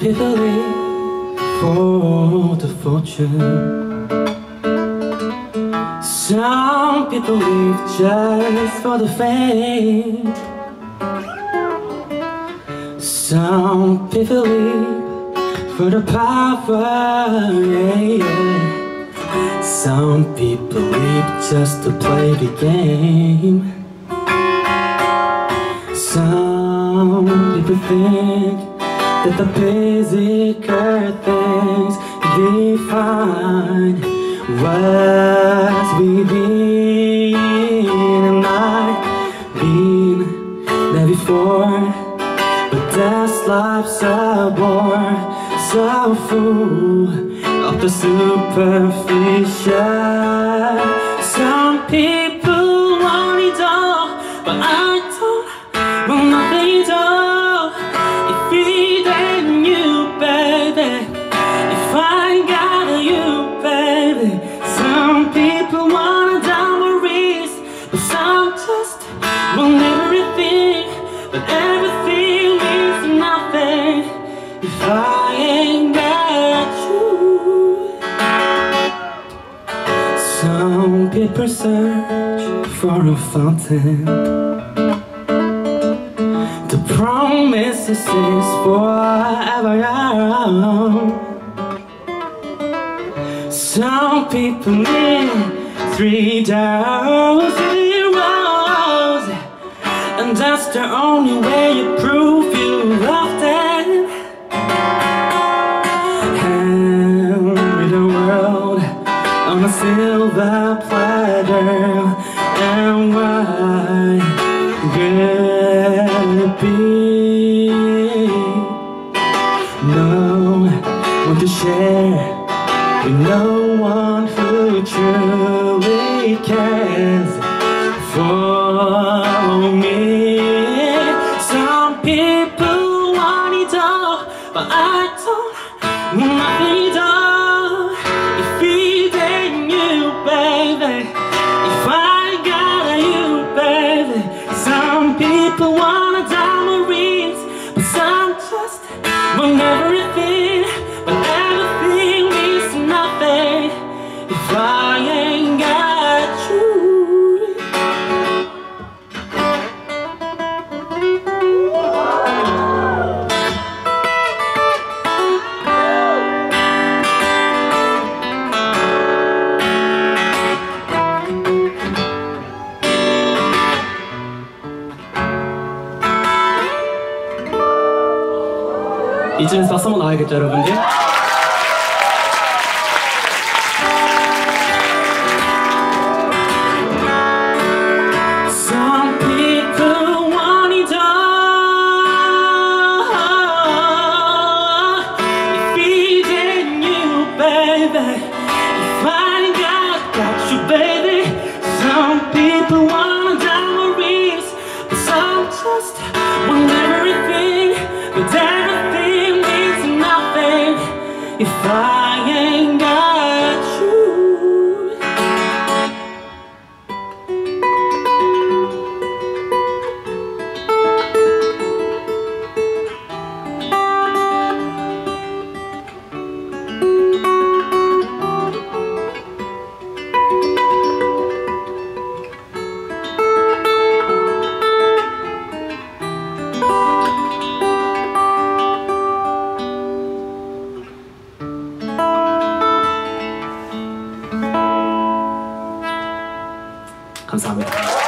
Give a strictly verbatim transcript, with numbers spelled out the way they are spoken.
people wait for the fortune. Some people live just for the fame. Some people live for the power, yeah, yeah. Some people live just to play the game. Some people think that the physical things define what we be, and I've been there before, but that's life's a bore. So full of the superficial. Some people want it all, but I don't want nothing at all. If it ain't you, baby, if I ain't got you, baby. Some people wanna diamond rings, but some just want everything. But everything means nothing if I ain't got you. Some people search for a fountain. The promises is forever young. Some people need three thousand zeros, and that's the only way you prove you love them. Hand the world on a silver platter, and why could it be? No one to share. With no one who truly cares for me. Some people want it all, but I don't want nothing at all. If it ain't you, baby, if I got you, baby. Some people want a diamond ring, but some just want everything. But if I ain't got you. 이쯤에서 박수 한번 나와야겠죠, 여러분들? If I ain't got, got you, baby. Some people want a diamond ring, but some just want everything. But everything means nothing if I ain't got you. 감사합니다.